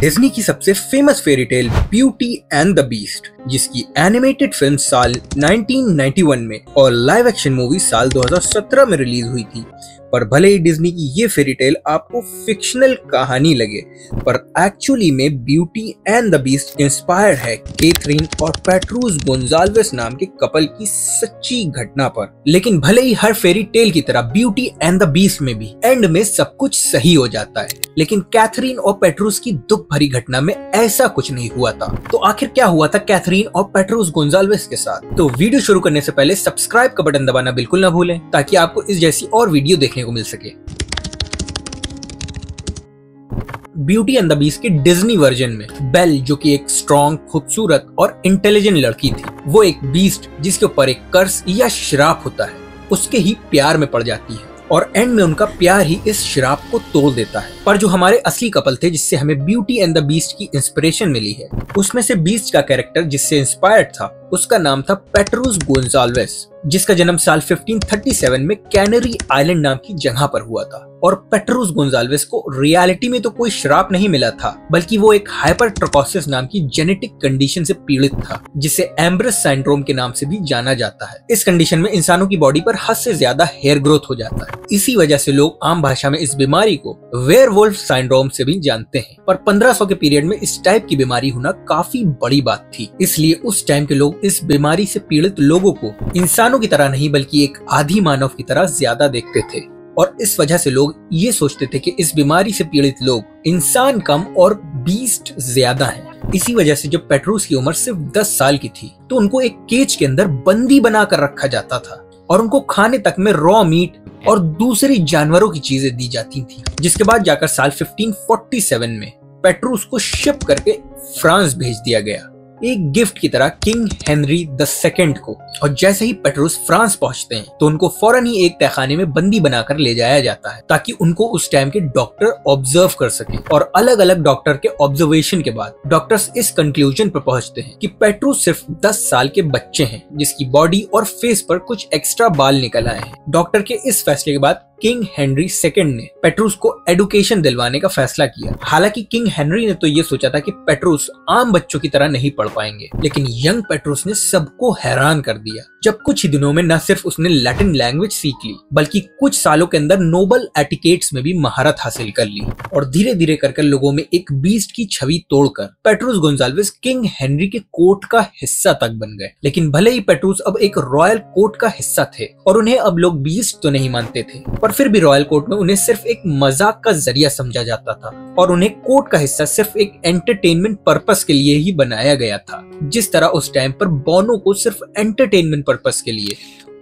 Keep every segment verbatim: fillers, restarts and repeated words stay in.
Disney की सबसे famous fairy tale beauty and the beast, जिसकी एनिमेटेड फिल्म साल नाइनटीन नाइंटी वन में और लाइव एक्शन मूवी साल दो हज़ार सत्रह में रिलीज हुई थी। पर भले ही डिज्नी की ये फेरी टेल आपको फिक्शनल कहानी लगे, पर एक्चुअली में beauty and the beast inspired है कैथरीन और पेट्रूस गोंजाल्वेस नाम के कपल की सच्ची घटना पर। लेकिन भले ही हर फेरी टेल की तरह ब्यूटी एंड द बीस्ट में भी एंड में सब कुछ सही हो जाता है, लेकिन कैथरीन और पेट्रूस की दुख भरी घटना में ऐसा कुछ नहीं हुआ था। तो आखिर क्या हुआ था कैथरीन और पेट्रूस गोंजाल्वेस के साथ? तो वीडियो शुरू करने से पहले सब्सक्राइब का बटन दबाना बिल्कुल ना भूलें, ताकि आपको इस जैसी और वीडियो देखने को मिल सके। ब्यूटी एंड द बीस्ट के डिज्नी वर्जन में बेल, जो कि एक स्ट्रॉन्ग, खूबसूरत और इंटेलिजेंट लड़की थी, वो एक बीस्ट जिसके ऊपर एक कर्स या श्राप होता है, उसके ही प्यार में पड़ जाती है और एंड में उनका प्यार ही इस श्राप को तोड़ देता है। पर जो हमारे असली कपल थे, जिससे हमें ब्यूटी एंड द बीस्ट की इंस्पिरेशन मिली है, उसमें से बीस्ट का कैरेक्टर जिससे इंस्पायर्ड था, उसका नाम था पेट्रूस गोंजाल्वेस, जिसका जन्म साल फिफ्टीन थर्टी सेवन में कैनरी आइलैंड नाम की जगह पर हुआ था। और पेट्रूस गोंजाल्वेस को रियलिटी में तो कोई श्राप नहीं मिला था, बल्कि वो एक हाइपरट्रिकोसिस नाम की जेनेटिक कंडीशन से पीड़ित था, जिसे एम्ब्रस सिंड्रोम के नाम से भी जाना जाता है। इस कंडीशन में इंसानों की बॉडी पर हद से ज्यादा हेयर ग्रोथ हो जाता है। इसी वजह से लोग आम भाषा में इस बीमारी को वेयरवुल्फ सिंड्रोम से भी जानते हैं। पर पंद्रह सौ के पीरियड में इस टाइप की बीमारी होना काफी बड़ी बात थी, इसलिए उस टाइम के लोग इस बीमारी से पीड़ित लोगों को इंसानों की तरह नहीं, बल्कि एक आधी मानव की तरह ज्यादा देखते थे। और इस वजह से लोग ये सोचते थे कि इस बीमारी से पीड़ित लोग इंसान कम और बीस्ट ज्यादा हैं। इसी वजह से जब पेट्रूस की उम्र सिर्फ दस साल की थी, तो उनको एक केज के अंदर बंदी बनाकर रखा जाता था और उनको खाने तक में रॉ मीट और दूसरी जानवरों की चीजें दी जाती थी। जिसके बाद जाकर साल फिफ्टीन फोर्टी सेवन में पेट्रूस को शिप करके फ्रांस भेज दिया गया, एक गिफ्ट की तरह किंग हेनरी द सेकंड को। और जैसे ही पेट्रूस फ्रांस पहुंचते हैं, तो उनको फौरन ही एक तहखाने में बंदी बनाकर ले जाया जाता है, ताकि उनको उस टाइम के डॉक्टर ऑब्जर्व कर सके। और अलग अलग डॉक्टर के ऑब्जर्वेशन के बाद डॉक्टर्स इस कंक्लूजन पर पहुंचते हैं कि पेट्रूस सिर्फ दस साल के बच्चे हैं, जिसकी बॉडी और फेस पर कुछ एक्स्ट्रा बाल निकल आए हैं। डॉक्टर के इस फैसले के बाद किंग हेनरी सेकंड ने पेट्रूस को एडुकेशन दिलवाने का फैसला किया। हालांकि किंग हेनरी ने तो ये सोचा था कि पेट्रूस आम बच्चों की तरह नहीं पढ़ पाएंगे, लेकिन यंग पेट्रूस ने सबको हैरान कर दिया, जब कुछ ही दिनों में न सिर्फ उसने लैटिन लैंग्वेज सीख ली, बल्कि कुछ सालों के अंदर नोबल एटिकेट्स में भी महारत हासिल कर ली। और धीरे धीरे करके लोगों में एक बीस्ट की छवि तोड़कर पेट्रूस गोंजाल्वेस किंग हेनरी के कोर्ट का हिस्सा तक बन गए। लेकिन भले ही पेट्रूस अब एक रॉयल कोर्ट का हिस्सा थे और उन्हें अब लोग बीस्ट तो नहीं मानते थे, पर फिर भी रॉयल कोर्ट में उन्हें सिर्फ एक मजाक का जरिया समझा जाता था और उन्हें कोर्ट का हिस्सा सिर्फ एक एंटरटेनमेंट पर्पस के लिए ही बनाया गया था। जिस तरह उस टाइम पर बोनो को सिर्फ एंटरटेनमेंट पर्पस के लिए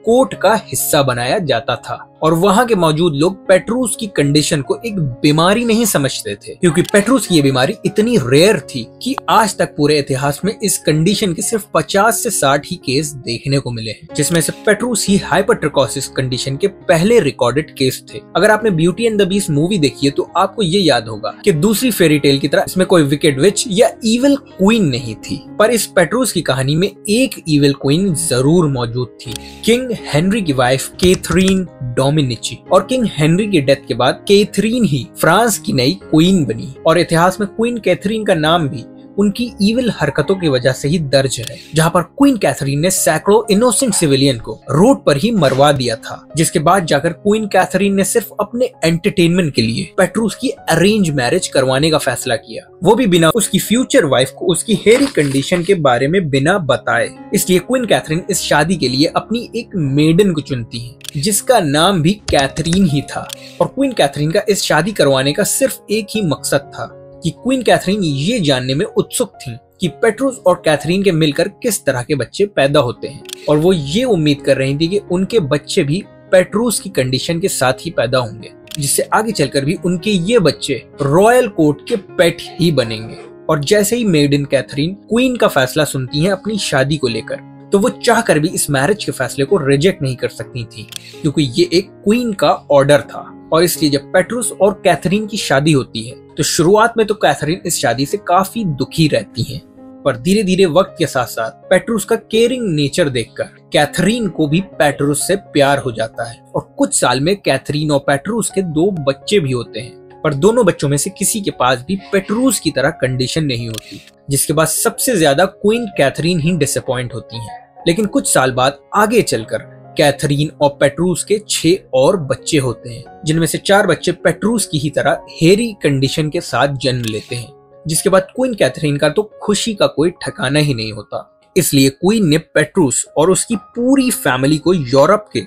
कोर्ट का हिस्सा बनाया जाता था। और वहाँ के मौजूद लोग पेट्रूस की कंडीशन को एक बीमारी नहीं समझते थे, क्योंकि पेट्रूस की ये बीमारी इतनी रेयर थी कि आज तक पूरे इतिहास में इस कंडीशन के सिर्फ पचास से साठ ही केस देखने को मिले हैं, जिसमें से पेट्रूस ही हाइपरट्रिकोसिस कंडीशन के पहले रिकॉर्डेड केस थे। अगर आपने beauty and the beast movie देखी है, तो आपको ये याद होगा कि दूसरी फेरी टेल की तरह इसमें कोई विकेड विच या इविल क्वीन नहीं थी, पर इस पेट्रूस की कहानी में एक इविल क्वीन जरूर मौजूद थी, किंग हेनरी की वाइफ कैथरीन डोमिनिची। और किंग हेनरी की डेथ के बाद कैथरीन ही फ्रांस की नई क्वीन बनी, और इतिहास में क्वीन कैथरीन का नाम भी उनकी इविल हरकतों की वजह से ही दर्ज है, जहां पर क्वीन कैथरीन ने सैकड़ों इनोसेंट सिविलियन को रोड पर ही मरवा दिया था। जिसके बाद जाकर क्वीन कैथरीन ने सिर्फ अपने एंटरटेनमेंट के लिए पेट्रूस की अरेंज मैरिज करवाने का फैसला किया, वो भी बिना उसकी फ्यूचर वाइफ को उसकी हेयरी कंडीशन के बारे में बिना बताए। इसलिए क्वीन कैथरीन इस शादी के लिए अपनी एक मेडन को चुनती है, जिसका नाम भी कैथरीन ही था। और क्वीन कैथरीन का इस शादी करवाने का सिर्फ एक ही मकसद था कि क्वीन कैथरीन ये जानने में उत्सुक थी कि पेट्रूस और कैथरीन के मिलकर किस तरह के बच्चे पैदा होते हैं, और वो ये उम्मीद कर रही थी कि उनके बच्चे भी पेट्रूस की कंडीशन के साथ ही पैदा होंगे, जिससे आगे चलकर भी उनके ये बच्चे रॉयल कोर्ट के पेट ही बनेंगे। और जैसे ही मेडन कैथरीन क्वीन का फैसला सुनती है अपनी शादी को लेकर, तो वो चाहकर भी इस मैरिज के फैसले को रिजेक्ट नहीं कर सकती थी, क्योंकि ये एक क्वीन का ऑर्डर था। और इसलिए जब पेट्रूस और कैथरीन की शादी होती है, तो शुरुआत में तो कैथरीन इस शादी से काफी दुखी रहती हैं, पर धीरे धीरे वक्त के साथ साथ पेट्रूस का केयरिंग नेचर देखकर कैथरीन को भी पेट्रूस से प्यार हो जाता है। और कुछ साल में कैथरीन और पेट्रूस के दो बच्चे भी होते हैं, पर दोनों बच्चों में से किसी के पास भी पेट्रूस की तरह कंडीशन नहीं होती, जिसके बाद सबसे ज्यादा क्वीन कैथरीन ही डिसअपॉइंट होती हैं। लेकिन कुछ साल बाद आगे चलकर कैथरीन और पेट्रूस के छह और बच्चे होते हैं, जिनमें से चार बच्चे पेट्रूस की ही तरह हेरी कंडीशन के साथ जन्म लेते हैं, जिसके बाद क्वीन कैथरीन का तो खुशी का कोई ठिकाना ही नहीं होता। इसलिए क्वीन ने पेट्रूस और उसकी पूरी फैमिली को यूरोप के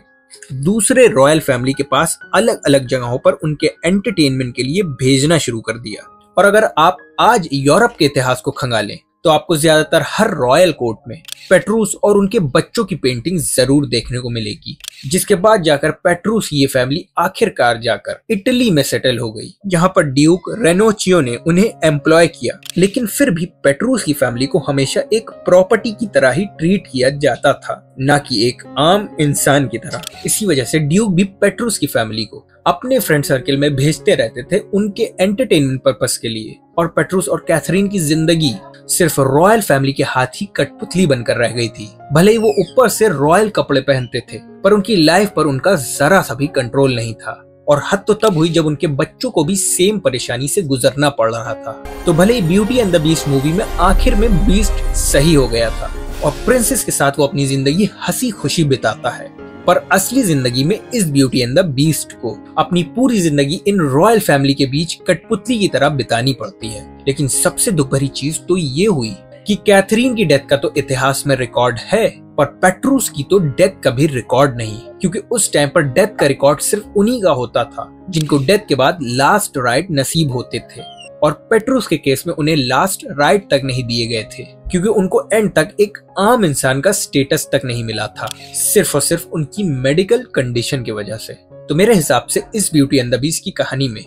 दूसरे रॉयल फैमिली के पास अलग अलग जगहों पर उनके एंटरटेनमेंट के लिए भेजना शुरू कर दिया। और अगर आप आज यूरोप के इतिहास को खंगालें तो आपको ज्यादातर हर रॉयल कोर्ट में पेट्रूस और उनके बच्चों की पेंटिंग जरूर देखने को मिलेगी, जिसके बाद जाकर पेट्रूस ये फैमिली आखिरकार जाकर इटली में सेटल हो गई, जहां पर ड्यूक रेनोचियो ने उन्हें एम्प्लॉय किया। लेकिन फिर भी पेट्रूस की फैमिली को हमेशा एक प्रॉपर्टी की तरह ही ट्रीट किया जाता था, ना कि एक आम इंसान की तरह। इसी वजह से ड्यूक भी पेट्रूस की फैमिली को अपने फ्रेंड सर्किल में भेजते रहते थे उनके एंटरटेनमेंट पर्पस के लिए, और पेट्रूस और कैथरीन की जिंदगी सिर्फ रॉयल फैमिली के हाथ ही कठपुतली बनकर रह गई थी। भले ही वो ऊपर से रॉयल कपड़े पहनते थे, पर उनकी लाइफ पर उनका जरा सा भी कंट्रोल नहीं था, और हद तो तब हुई जब उनके बच्चों को भी सेम परेशानी से गुजरना पड़ रहा था। तो भले ही beauty and the beast movie में आखिर में बीस्ट सही हो गया था और प्रिंसेस के साथ वो अपनी जिंदगी हंसी खुशी बिताता है, पर असली जिंदगी में इस ब्यूटी एंड द बीस्ट को अपनी पूरी जिंदगी इन रॉयल फैमिली के बीच कठपुतली की तरह बितानी पड़ती है। लेकिन सबसे दुख भरी चीज तो ये हुई कि कैथरीन की डेथ का तो इतिहास में रिकॉर्ड है, पर पेट्रूस की तो डेथ का भी रिकॉर्ड नहीं, क्योंकि उस टाइम पर डेथ का रिकॉर्ड सिर्फ उन्हीं का होता था जिनको डेथ के बाद लास्ट राइट नसीब होते थे, और पेट्रूस के केस में उन्हें लास्ट राइट तक नहीं दिए गए थे, क्योंकि उनको एंड तक एक आम इंसान का स्टेटस तक नहीं मिला था, सिर्फ और सिर्फ उनकी मेडिकल कंडीशन की वजह से। तो मेरे हिसाब से इस ब्यूटी एंड द बीस्ट की कहानी में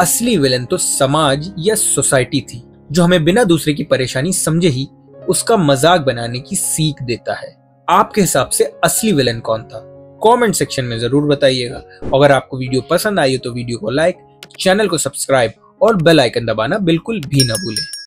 असली विलन तो समाज या सोसाइटी थी, जो हमें बिना दूसरे की परेशानी समझे ही उसका मजाक बनाने की सीख देता है। आपके हिसाब से असली विलन कौन था? कमेंट सेक्शन में जरूर बताइएगा। अगर आपको वीडियो पसंद आई हो तो वीडियो को लाइक, चैनल को सब्सक्राइब और बेल आइकन दबाना बिल्कुल भी ना भूलें।